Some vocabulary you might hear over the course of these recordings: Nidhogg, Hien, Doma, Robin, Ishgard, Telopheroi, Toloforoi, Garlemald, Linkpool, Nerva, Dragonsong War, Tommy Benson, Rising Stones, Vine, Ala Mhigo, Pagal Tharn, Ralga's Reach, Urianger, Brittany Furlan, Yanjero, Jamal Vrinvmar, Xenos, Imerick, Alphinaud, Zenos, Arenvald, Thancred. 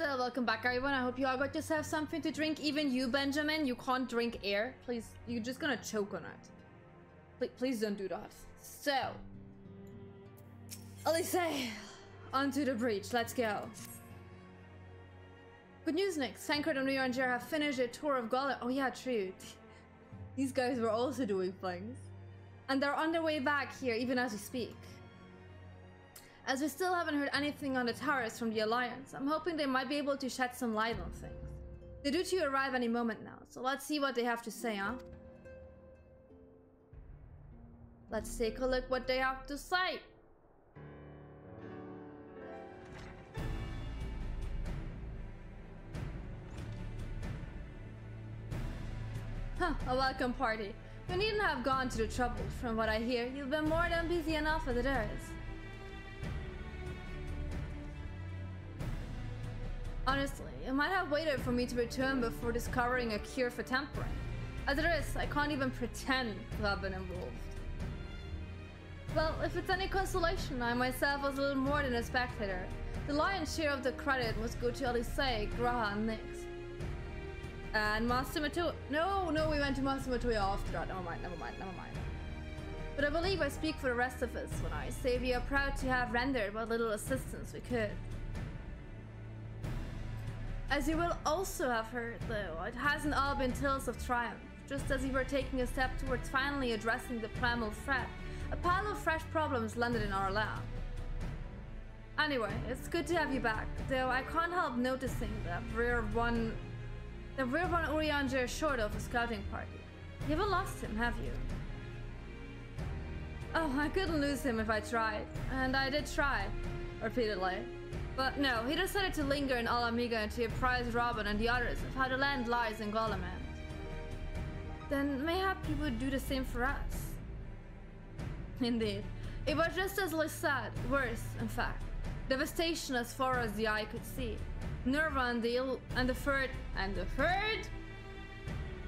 Welcome back, everyone. I hope you all got yourself something to drink. Even you, Benjamin, you can't drink air. Please, you're just gonna choke on it. Please don't do that. So, Alisaie, onto the breach. Let's go. Good news, Nick. Thancred and Urianger have finished their tour of Golamand. Oh yeah, true. These guys were also doing things. And they're on their way back here, even as we speak. As we still haven't heard anything on the towers from the Alliance, I'm hoping they might be able to shed some light on things. They're due to arrive any moment now, so let's see what they have to say, huh? Let's take a look what they have to say. Huh, a welcome party. You needn't have gone to the trouble. From what I hear, you've been more than busy enough as it is. Honestly, you might have waited for me to return before discovering a cure for tempering. As it is, I can't even pretend to have been involved. Well, if it's any consolation, I myself was a little more than a spectator. The lion's share of the credit must go to Alisaie, G'raha, and Nyx. And Master Matoya. No, we went to Master Matoya after that. Never mind. But I believe I speak for the rest of us when I say we are proud to have rendered what little assistance we could. As you will also have heard, though, it hasn't all been tales of triumph. Just as we were taking a step towards finally addressing the primal threat, a pile of fresh problems landed in our lap. Anyway, it's good to have you back, though I can't help noticing that we're one Urianger short of a scouting party. You haven't lost him, have you? Oh, I couldn't lose him if I tried. And I did try, repeatedly. But no, he decided to linger in Ala Mhigo and to apprise Robin and the others of how the land lies in Golamand. Then mayhap he would do the same for us. Indeed. It was just as Lla said, worse, in fact. Devastation as far as the eye could see. Nerva and the third,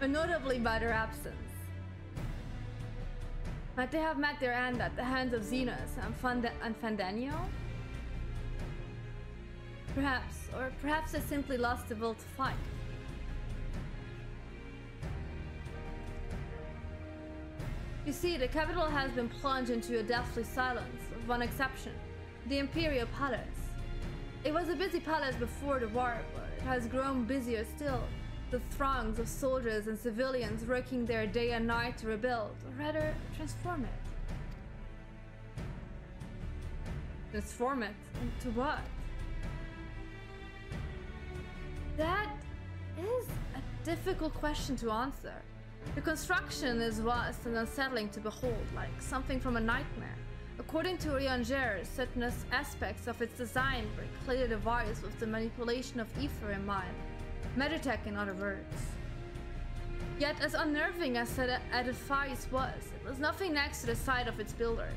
a notably better absence. Might they have met their end at the hands of Zenos and Fandaniel? Perhaps, or perhaps they simply lost the will to fight. You see, the capital has been plunged into a deathly silence, with one exception, the Imperial Palace. It was a busy palace before the war, but it has grown busier still. The throngs of soldiers and civilians working there day and night to rebuild, or rather, transform it. Transform it? Into what? That is a difficult question to answer. The construction is vast and unsettling to behold, like something from a nightmare. According to Urianger, certain aspects of its design were clearly devised with the manipulation of ether in mind. Meditech, in other words. Yet, as unnerving as that edifice was, it was nothing next to the sight of its builders.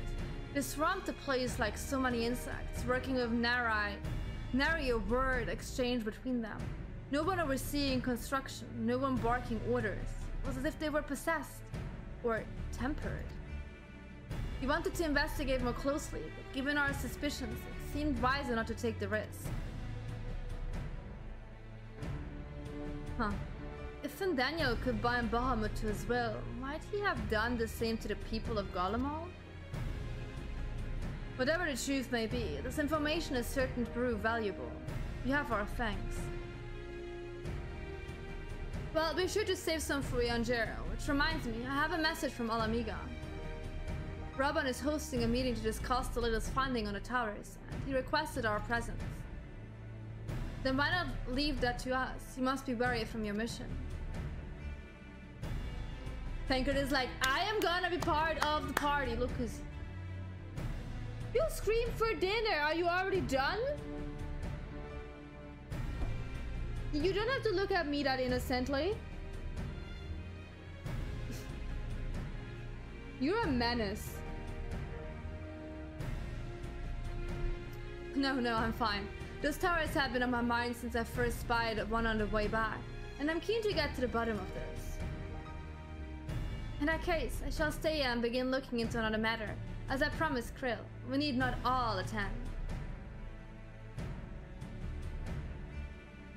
They swamped the place like so many insects, working with nary a word exchanged between them. No one overseeing construction, no one barking orders. It was as if they were possessed, or tempered. We wanted to investigate more closely, but given our suspicions, it seemed wiser not to take the risk. Huh. If Fandaniel could bind Bahamut to his will, might he have done the same to the people of Garlemald? Whatever the truth may be, this information is certain to prove valuable. You have our thanks. Well, be sure to save some for Yanjero, which reminds me, I have a message from Ala Mhigo. Robin is hosting a meeting to discuss the latest finding on the towers, and he requested our presence. Then why not leave that to us? You must be worried from your mission. Thancred is like, I am gonna be part of the party, look who's... You scream for dinner! Are you already done? You don't have to look at me that innocently. You're a menace. No, I'm fine. Those towers have been on my mind since I first spied one on the way back, and I'm keen to get to the bottom of this. In that case, I shall stay here and begin looking into another matter. As I promised Krill, we need not all attend.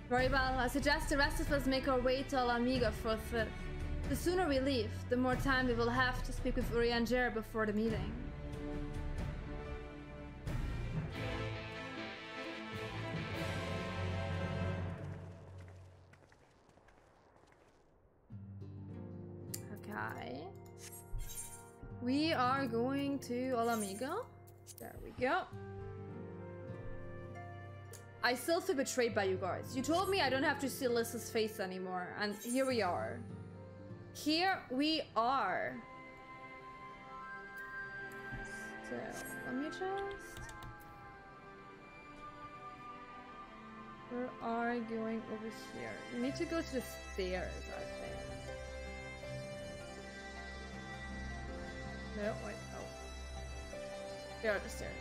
Very well. I suggest the rest of us make our way to Ala Mhigo forthwith. The sooner we leave, the more time we will have to speak with Urianger before the meeting. Okay. We are going to Ala Mhigo. There we go. I still feel betrayed by you guys. You told me I don't have to see Lissa's face anymore, and here we are. Here we are. So, let me just... We are going over here. We need to go to the stairs, I think. No, wait, oh. There are the stairs.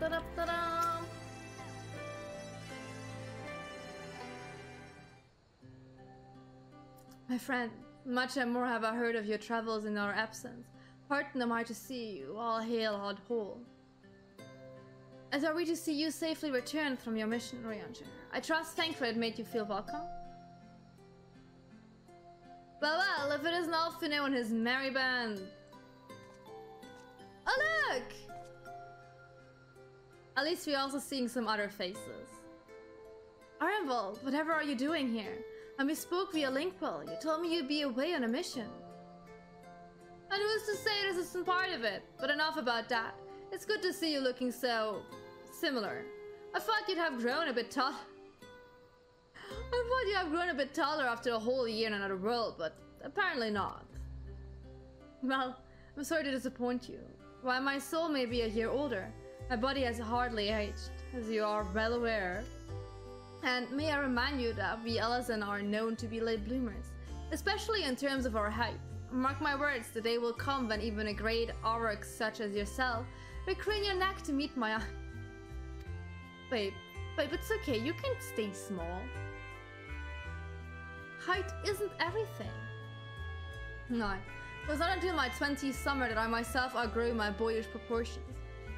Da-da-da-da-da. My friend, much and more have I heard of your travels in our absence. Heartened am I to see you, all hail, all whole. As are we to see you safely returned from your mission, Urianger, I trust Thancred made you feel welcome. Well, well, if it isn't Alphinaud and his merry band. Oh, look! At least we're also seeing some other faces. Arenvald, whatever are you doing here? And we spoke via Linkpool. You told me you'd be away on a mission. And who's to say this isn't part of it? But enough about that. It's good to see you looking so... similar. I thought you'd have grown a bit taller. I thought you'd have grown a bit taller after a whole year in another world, but apparently not. Well, I'm sorry to disappoint you. While my soul may be a year older, my body has hardly aged, as you are well aware. And may I remind you that we Elezen are known to be late bloomers, especially in terms of our height. Mark my words, the day will come when even a great auroch such as yourself will crane your neck to meet my eye. Babe, babe, it's okay, you can stay small. Height isn't everything. No, it was not until my 20th summer that I myself outgrew my boyish proportions,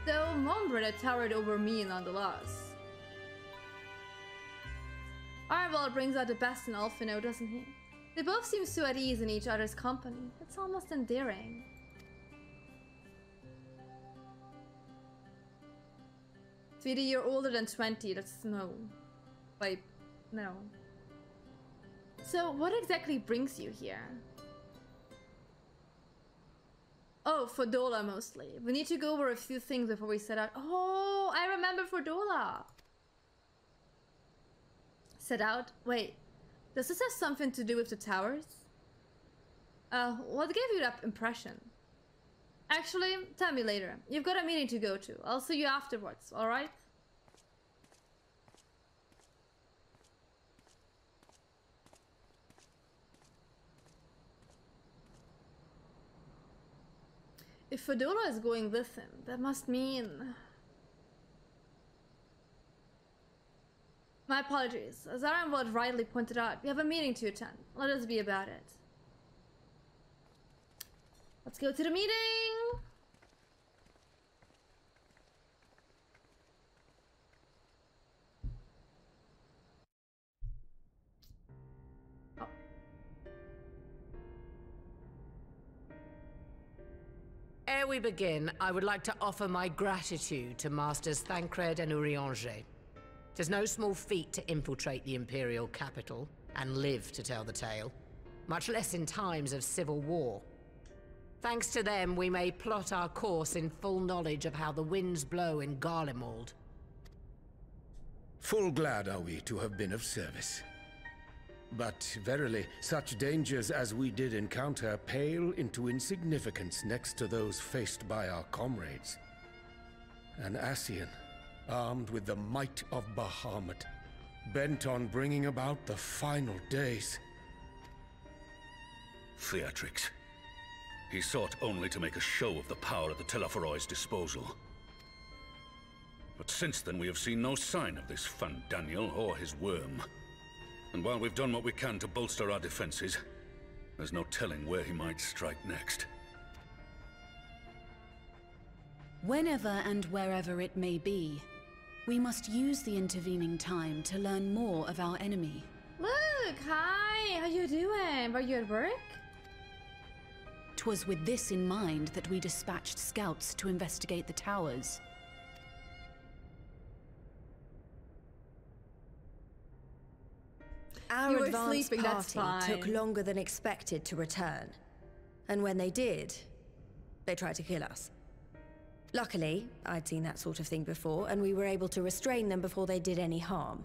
though Mom Brother towered over me nonetheless. Arenvald brings out the best in Alphinaud, doesn't he? They both seem so at ease in each other's company. It's almost endearing. Sweetie, you're older than 20, that's no. Wait, no. So, what exactly brings you here? Oh, Fordola mostly. We need to go over a few things before we set out. Oh, I remember Fordola! Set out? Wait, does this have something to do with the towers? What gave you that impression? Actually, tell me later. You've got a meeting to go to. I'll see you afterwards, alright? If Fordola is going with him, that must mean... My apologies. As Arenvald rightly pointed out, we have a meeting to attend. Let us be about it. Let's go to the meeting! Oh. Ere we begin, I would like to offer my gratitude to Masters Thancred and Urianger. 'Tis no small feat to infiltrate the Imperial capital, and live to tell the tale, much less in times of civil war. Thanks to them, we may plot our course in full knowledge of how the winds blow in Garlemald. Full glad are we to have been of service. But verily, such dangers as we did encounter pale into insignificance next to those faced by our comrades. An Asian, armed with the might of Bahamut, bent on bringing about the final days. Theatrics. He sought only to make a show of the power at the Teleforoy's disposal. But since then we have seen no sign of this Fandaniel or his worm. And while we've done what we can to bolster our defenses, there's no telling where he might strike next. Whenever and wherever it may be, We must use the intervening time to learn more of our enemy. Look, hi, how you doing? Were you at work? 'Twas with this in mind that we dispatched scouts to investigate the towers. Our advance party took longer than expected to return, and when they did, they tried to kill us. Luckily, I'd seen that sort of thing before, and we were able to restrain them before they did any harm.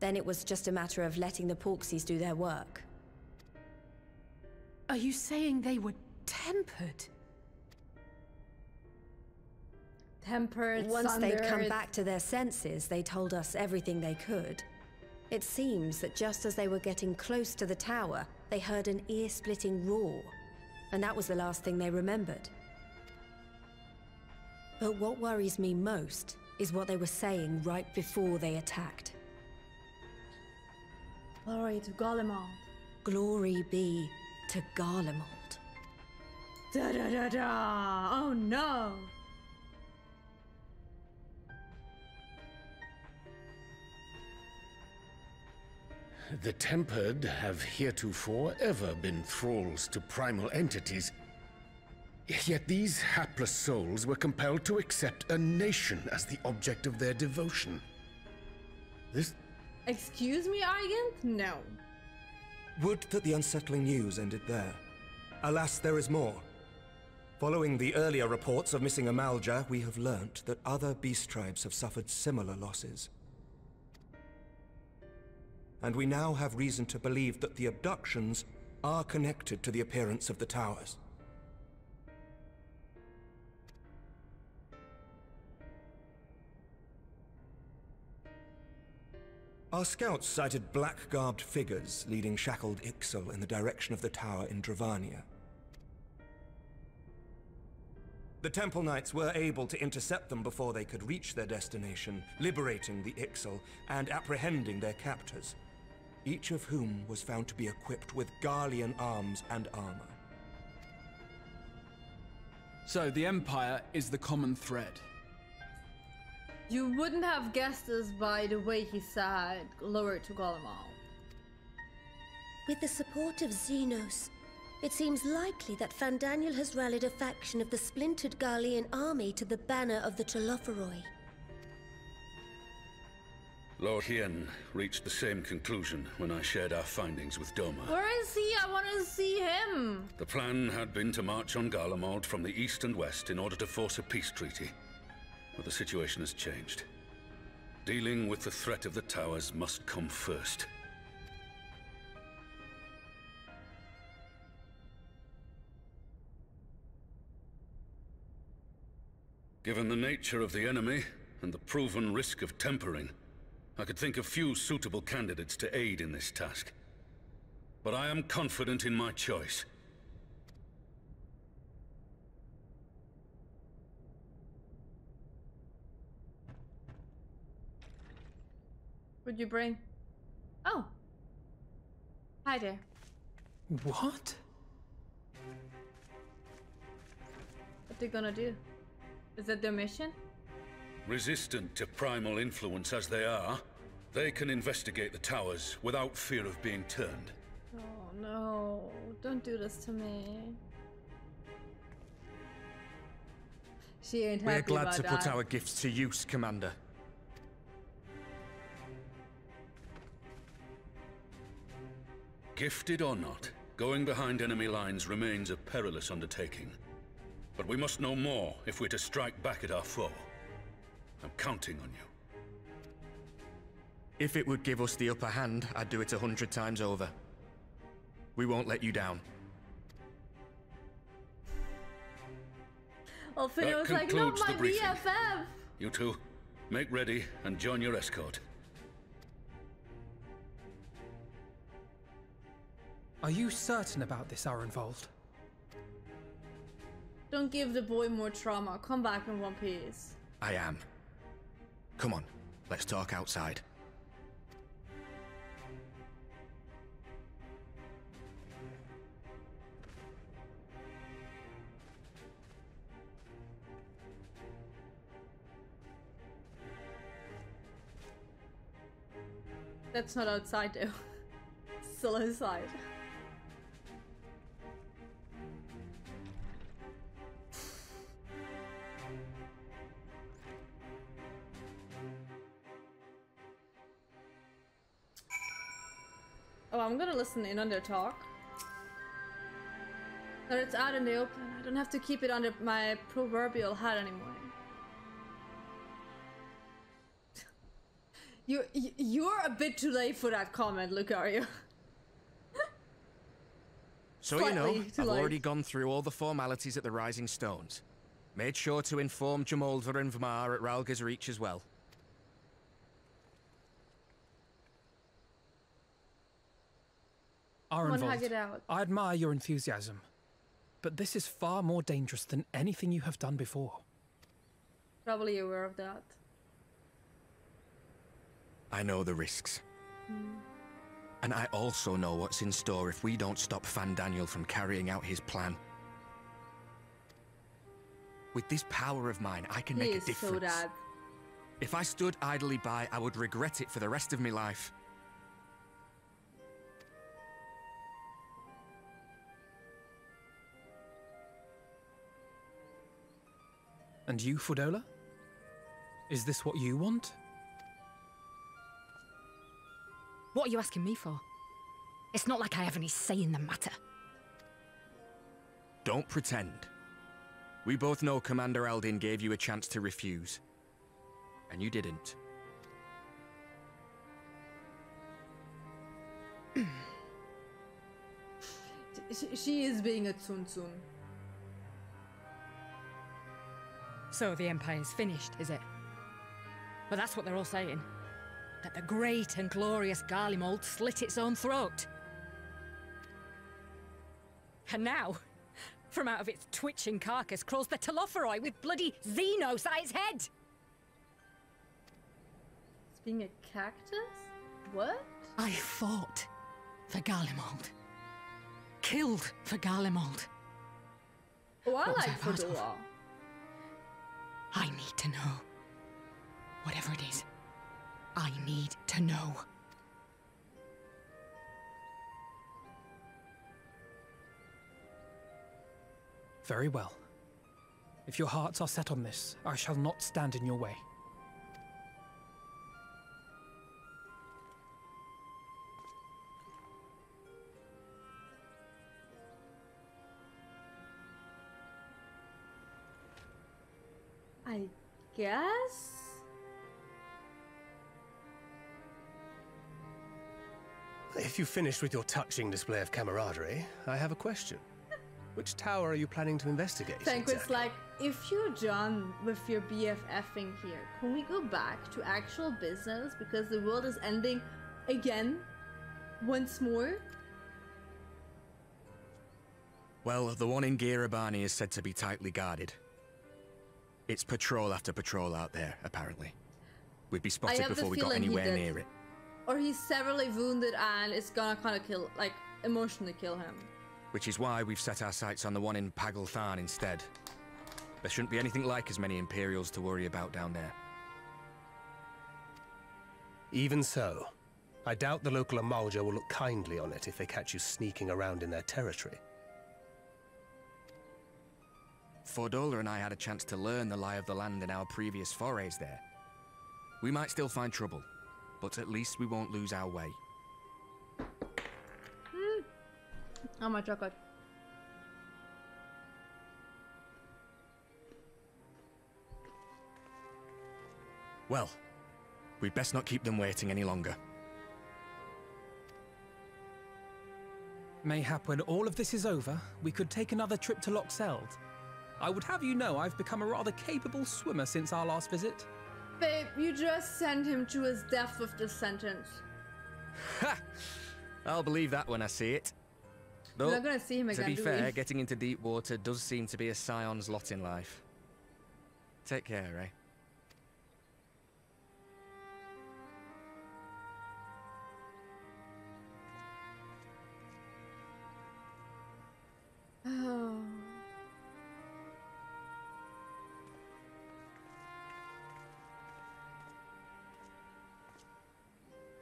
Then it was just a matter of letting the Porxies do their work. Are you saying they were tempered? Tempered, once they'd come back to their senses, they told us everything they could. It seems that just as they were getting close to the tower, they heard an ear-splitting roar, and that was the last thing they remembered. But what worries me most is what they were saying right before they attacked. Glory to Golamand. Glory be to Garlemald. Da da da da! Oh no! The Tempered have heretofore ever been thralls to primal entities. Yet these hapless souls were compelled to accept a nation as the object of their devotion. This... Excuse me, Argent? No. Would that the unsettling news ended there. Alas, there is more. Following the earlier reports of missing Amalja, we have learnt that other beast tribes have suffered similar losses. And we now have reason to believe that the abductions are connected to the appearance of the towers. Our scouts sighted black-garbed figures leading shackled Ixel in the direction of the tower in Dravania. The Temple Knights were able to intercept them before they could reach their destination, liberating the Ixel and apprehending their captors, each of whom was found to be equipped with Garlean arms and armor. So the Empire is the common thread. You wouldn't have guessed this by the way he said, "Glory to Golamand." With the support of Xenos, it seems likely that Fandaniel has rallied a faction of the splintered Garlean army to the banner of the Toloforoi. Lord Hien reached the same conclusion when I shared our findings with Doma. Where is he? I want to see him! The plan had been to march on Garlemald from the east and west in order to force a peace treaty. But the situation has changed. Dealing with the threat of the towers must come first. Given the nature of the enemy, and the proven risk of tempering, I could think of few suitable candidates to aid in this task. But I am confident in my choice. What'd you bring? Oh! Hi there. What? What they gonna do? Is that their mission? Resistant to primal influence as they are, they can investigate the towers without fear of being turned. Oh no, don't do this to me. She ain't happy about that. We're glad to put our gifts to use, Commander. Gifted or not, going behind enemy lines remains a perilous undertaking. But we must know more if we're to strike back at our foe. I'm counting on you. If it would give us the upper hand, I'd do it 100 times over. We won't let you down. Alphinaud was like, not my BFF! You two, make ready and join your escort. Are you certain about this, Arenvald? Don't give the boy more trauma. Come back in one piece. I am. Come on, let's talk outside. That's not outside though. Still outside. Oh, I'm gonna listen in on their talk. That it's out in the open. I don't have to keep it under my proverbial hat anymore. You're a bit too late for that comment, Lucario. So you know, I've already gone through all the formalities at the Rising Stones. Made sure to inform Jamal Vrinvmar at Ralga's Reach as well. Arenvald, I admire your enthusiasm, but this is far more dangerous than anything you have done before. Probably aware of that. I know the risks. Mm. And I also know what's in store if we don't stop Fandaniel from carrying out his plan. With this power of mine, I can make a difference. So if I stood idly by, I would regret it for the rest of my life. And you, Fordola? Is this what you want? What are you asking me for? It's not like I have any say in the matter. Don't pretend. We both know Commander Aldin gave you a chance to refuse. And you didn't. She is being a tsun-tsun. So the Empire's finished, is it? Well, that's what they're all saying. That the great and glorious Garlemald slit its own throat. And now, from out of its twitching carcass crawls the Telopheroi with bloody Xenos at its head! It's being a cactus? What? I fought for Garlemald. Killed for Garlemald. Oh, I like Fordola. I need to know. Whatever it is. I need to know. Very well. If your hearts are set on this, I shall not stand in your way. I guess? If you've finished with your touching display of camaraderie, I have a question. Which tower are you planning to investigate? Thancred's like, if you're done with your BFFing here, can we go back to actual business? Because the world is ending again, once more. Well, the one in G'raha is said to be tightly guarded. It's patrol after patrol out there, apparently. We'd be spotted before we got anywhere near it. Or he's severely wounded and it's gonna kind of kill, like, emotionally kill him. Which is why we've set our sights on the one in Pagal Tharn instead. There shouldn't be anything like as many Imperials to worry about down there. Even so, I doubt the local Amalja will look kindly on it if they catch you sneaking around in their territory. Fordola and I had a chance to learn the lie of the land in our previous forays there. We might still find trouble. But at least we won't lose our way. Mm. Oh my chocolate. Well, we'd best not keep them waiting any longer. Mayhap when all of this is over, we could take another trip to Loxeld. I would have you know I've become a rather capable swimmer since our last visit. Babe, you just sent him to his death with this sentence. Ha! I'll believe that when I see it. Though, we're not gonna see him again, to be fair, getting into deep water does seem to be a Scion's lot in life. Take care, eh? Oh...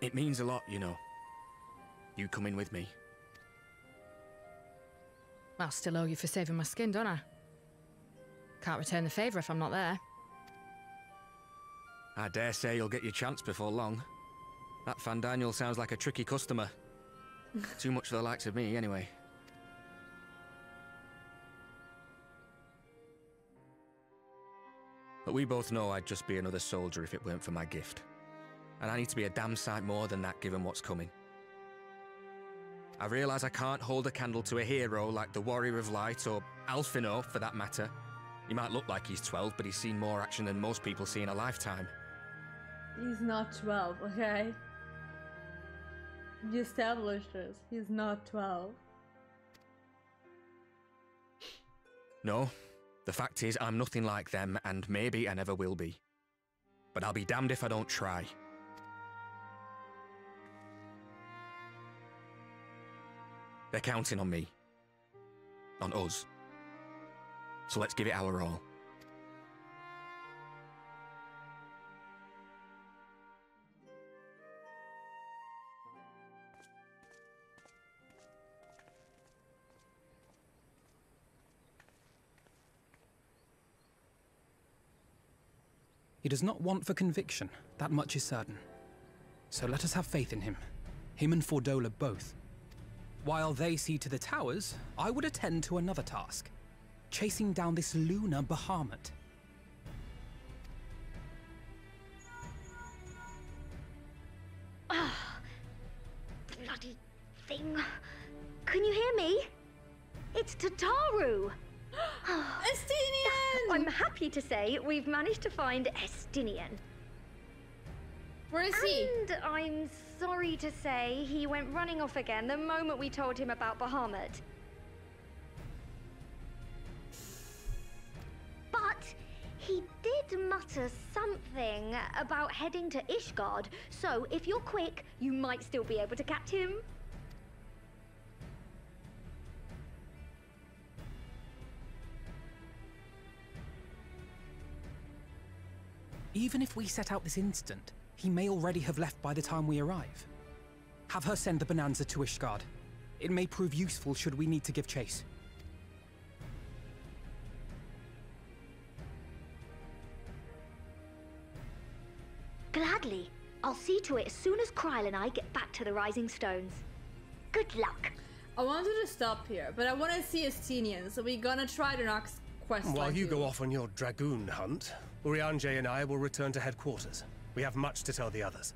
It means a lot, you know. You coming with me? I'll still owe you for saving my skin, don't I? Can't return the favour if I'm not there. I dare say you'll get your chance before long. That Fandaniel sounds like a tricky customer. Too much for the likes of me, anyway. But we both know I'd just be another soldier if it weren't for my gift. And I need to be a damn sight more than that given what's coming. I realise I can't hold a candle to a hero like the Warrior of Light or Alphinaud, for that matter. He might look like he's 12, but he's seen more action than most people see in a lifetime. He's not 12, okay? You established this. He's not 12. No. The fact is, I'm nothing like them, and maybe I never will be. But I'll be damned if I don't try. They're counting on me. On us. So let's give it our all. He does not want for conviction, that much is certain. So let us have faith in him. Him and Fordola both. While they see to the towers, I would attend to another task. Chasing down this lunar Bahamut. Oh, bloody thing. Can you hear me? It's Tataru! Estinien! I'm happy to say we've managed to find Estinien. Where is he? And I'm sorry to say he went running off again the moment we told him about Bahamut. But he did mutter something about heading to Ishgard, so if you're quick, you might still be able to catch him. Even if we set out this instant, he may already have left by the time we arrive. Have her send the Bonanza to Ishgard. It may prove useful should we need to give chase. Gladly. I'll see to it as soon as Kryl and I get back to the Rising Stones. Good luck. I wanted to stop here, but I want to see Estinien, so we're gonna try the next quest. While you go off on your Dragoon hunt, Urianger and I will return to headquarters. We have much to tell the others.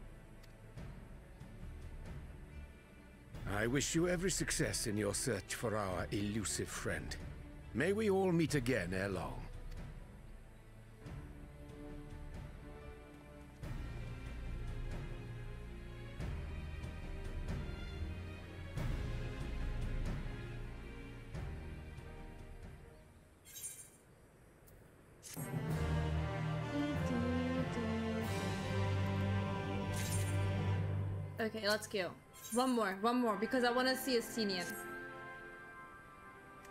I wish you every success in your search for our elusive friend. May we all meet again ere long. Okay, let's go. One more, because I want to see Estinien.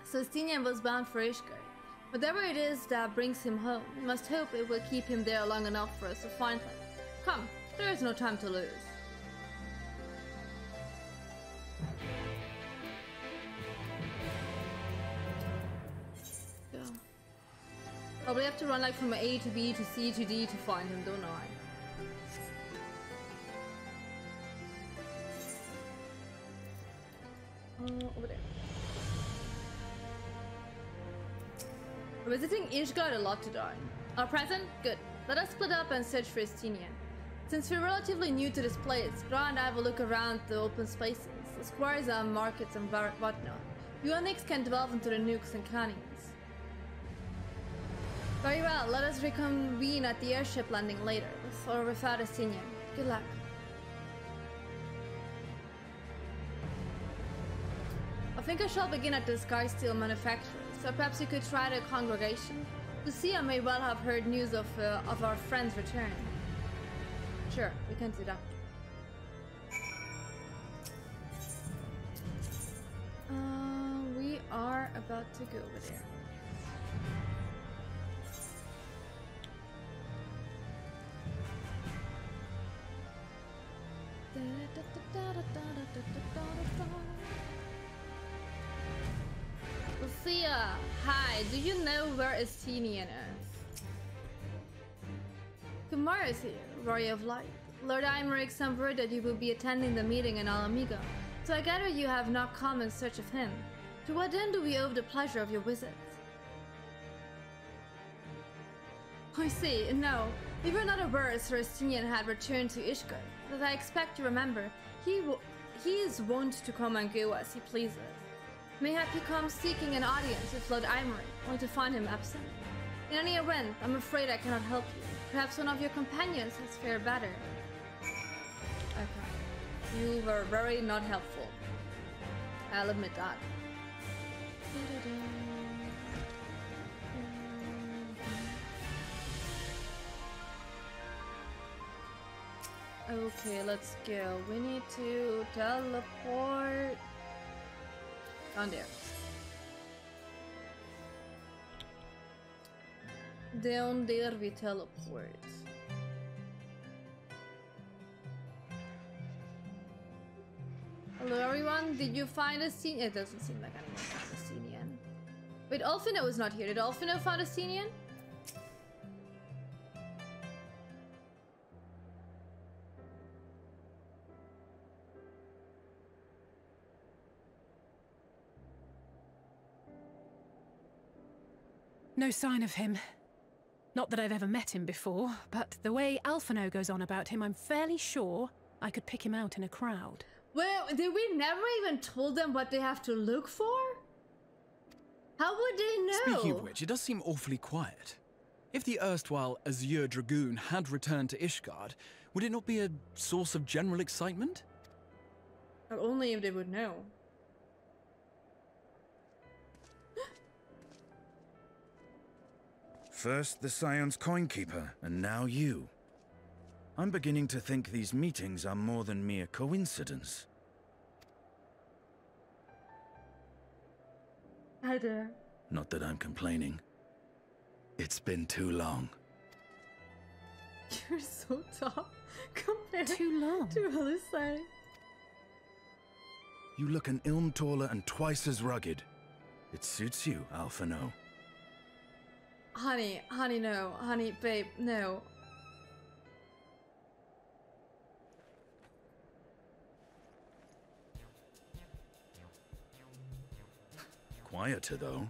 So Estinien was bound for Ishgard. Whatever it is that brings him home, we must hope it will keep him there long enough for us to find him. Come, there is no time to lose. Go. Probably have to run like from A to B to C to D to find him, don't I? Over there. We're visiting Ishgard a lot today. Our present? Good. Let us split up and search for Estinien. Since we're relatively new to this place, G'raha and I will look around the open spaces, the squares and markets and whatnot. You and Nix can delve into the nooks and crannies. Very well, let us reconvene at the airship landing later, with or without Estinien. Good luck. I think I shall begin at the Sky Steel manufacturer, so perhaps you could try the congregation. Lucia may well have heard news of our friend's return. Sure, we can do that. We are about to go over there. Lucia, hi, do you know where Estinien is? Kumar is here, Warrior of Light. Lord Imerick sent word that you will be attending the meeting in Ala Mhigo, so I gather you have not come in search of him. To what end do we owe the pleasure of your visits? I see, no. We were not aware Sir Estinien had returned to Ishgard, but I expect you remember, he is wont to come and go as he pleases. Mayhap he comes seeking an audience with Lord Imerick, only to find him absent. In any event, I'm afraid I cannot help you. Perhaps one of your companions has fared better. Okay. You were very not helpful. I'll admit that. Okay, let's go. We need to teleport down there. Down there we teleport. Hello everyone, did you find Estinien? It doesn't seem like anyone found Estinien. Wait, Alphinaud is not here. Did Alphinaud find Estinien? No sign of him. Not that I've ever met him before, but the way Alphinaud goes on about him, I'm fairly sure I could pick him out in a crowd. Well, did we never even told them what they have to look for? How would they know? Speaking of which, it does seem awfully quiet. If the erstwhile Azure Dragoon had returned to Ishgard, would it not be a source of general excitement? But only if they would know. First the Scion's Coinkeeper, and now you. I'm beginning to think these meetings are more than mere coincidence. Hi there. Not that I'm complaining. It's been too long. You're so tough compared to Alisaie. You look an elm taller and twice as rugged. It suits you, Alphinaud. Honey, no. Honey, babe, no. Quieter, though.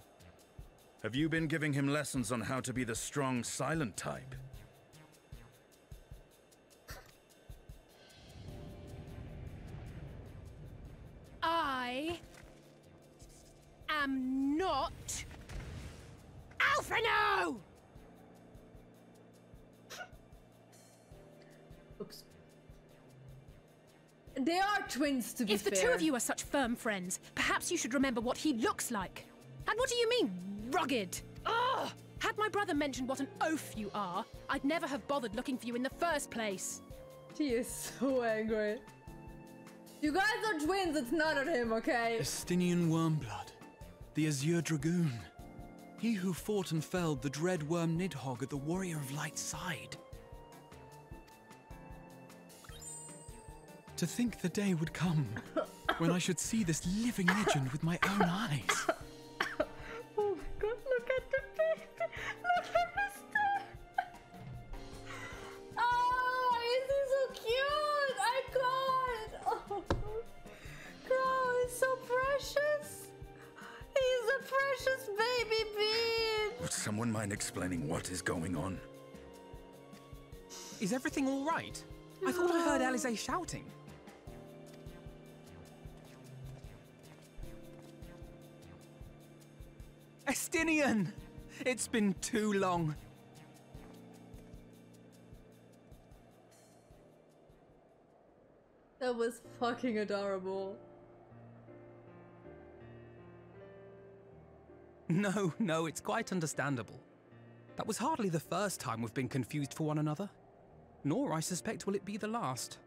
Have you been giving him lessons on how to be the strong, silent type? I am not... Alphinaud! Oops. They are twins, to be fair. If the two of you are such firm friends, perhaps you should remember what he looks like. And what do you mean, rugged? Ugh! Had my brother mentioned what an oaf you are, I'd never have bothered looking for you in the first place. She is so angry. You guys are twins, it's not at him, okay? Estinien Wormblood, the Azure Dragoon. He who fought and felled the dread worm Nidhogg at the Warrior of Light's side. To think the day would come when I should see this living legend with my own eyes. Oh my god, look at the baby! Look at Mr. Oh, is he so cute? I can't! Oh, girl, he's so precious! He's a precious baby bean! Would someone mind explaining what is going on? Is everything all right? I thought I heard Alisaie shouting. Estinien! It's been too long. That was fucking adorable. No, it's quite understandable. That was hardly the first time we've been confused for one another. Nor, I suspect, will it be the last.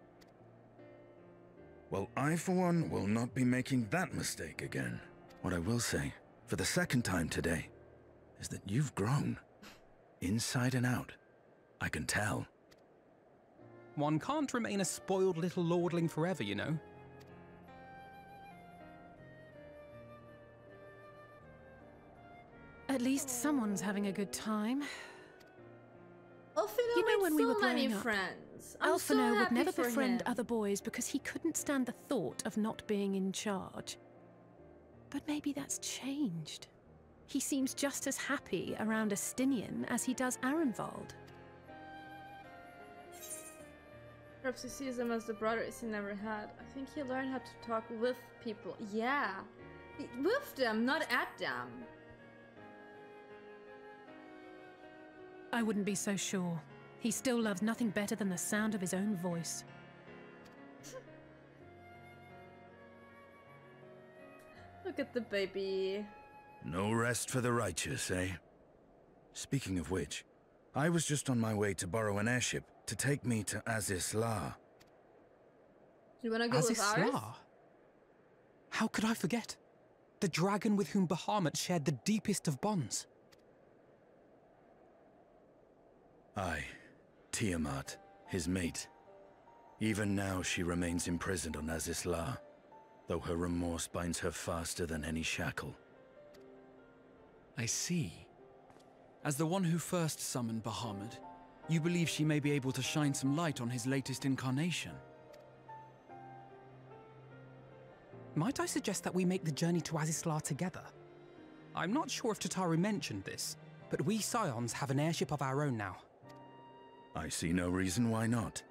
Well, I, for one, will not be making that mistake again. What I will say, for the second time today, is that you've grown. Inside and out. I can tell. One can't remain a spoiled little lordling forever, you know. At least someone's having a good time. Alphinaud, you know, when we were growing up, Alphinaud would never befriend other boys because he couldn't stand the thought of not being in charge. But maybe that's changed. He seems just as happy around Estinien as he does Arenvald. Perhaps he sees him as the brothers he never had. I think he learned how to talk with people. Yeah, with them, not at them. I wouldn't be so sure. He still loves nothing better than the sound of his own voice. Look at the baby. No rest for the righteous, eh? Speaking of which, I was just on my way to borrow an airship to take me to Azys Lla. You wanna go with ours? Azys Lla? How could I forget? The dragon with whom Bahamut shared the deepest of bonds. I, Tiamat, his mate. Even now she remains imprisoned on Azys Lla, though her remorse binds her faster than any shackle. I see. As the one who first summoned Bahamut, you believe she may be able to shine some light on his latest incarnation. Might I suggest that we make the journey to Azys Lla together? I'm not sure if Tataru mentioned this, but we Scions have an airship of our own now. I see no reason why not.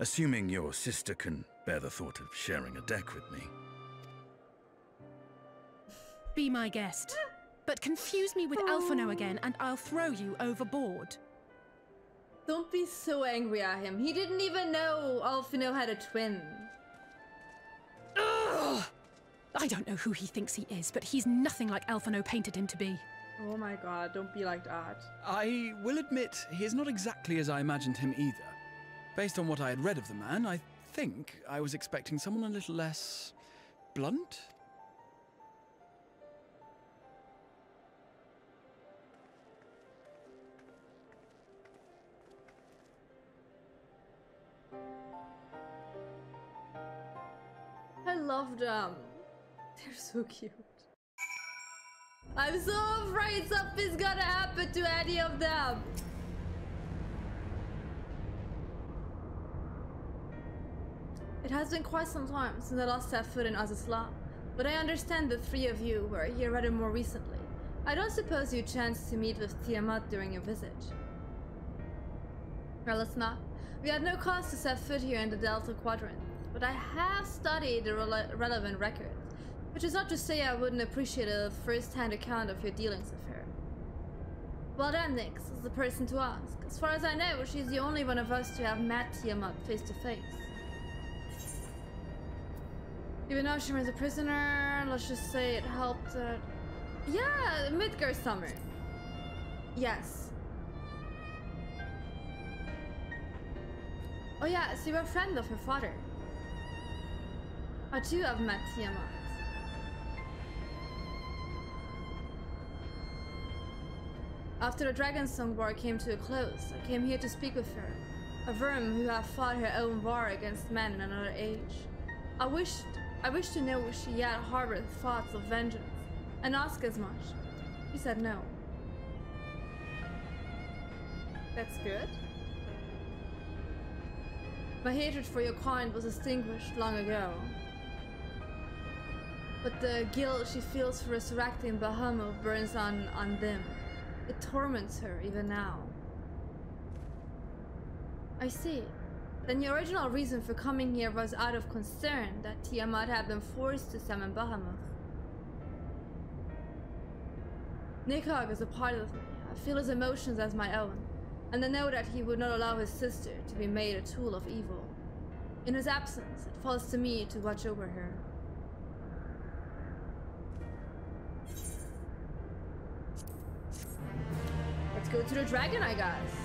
Assuming your sister can bear the thought of sharing a deck with me. Be my guest. But confuse me with Alphinaud again and I'll throw you overboard. Don't be so angry at him. He didn't even know Alphinaud had a twin. Ugh! I don't know who he thinks he is, but he's nothing like Alphinaud painted him to be. Oh my god, don't be like that. I will admit, he is not exactly as I imagined him either. Based on what I had read of the man, I think I was expecting someone a little less blunt. I love them. They're so cute. I'm so afraid something's gonna happen to any of them. It has been quite some time since I last set foot in Azys Lla, but I understand the three of you were here rather more recently. I don't suppose you chanced to meet with Tiamat during your visit. Well, let's not. We had no cause to set foot here in the Delta Quadrant, but I have studied the relevant records. Which is not to say I wouldn't appreciate a first-hand account of your dealings with her. Well then, Nyx is the person to ask. As far as I know, she's the only one of us to have met Tiamat face-to-face. Even though she was a prisoner, let's just say it helped her... Yeah, Midgar Summer. Yes. Oh yeah, so you're a friend of her father. I too have met Tiamat. After the Dragonsong War came to a close, I came here to speak with her, a worm who had fought her own war against men in another age. I wished to know if she yet harbored thoughts of vengeance, and asked as much. She said no. That's good. My hatred for your kind was extinguished long ago. But the guilt she feels for resurrecting Bahamut burns on them. It torments her even now. I see. Then your original reason for coming here was out of concern that Tiamat had been forced to summon Bahamut. Nidhogg is a part of me. I feel his emotions as my own, and I know that he would not allow his sister to be made a tool of evil. In his absence, it falls to me to watch over her. Let's go to the dragon, I guess.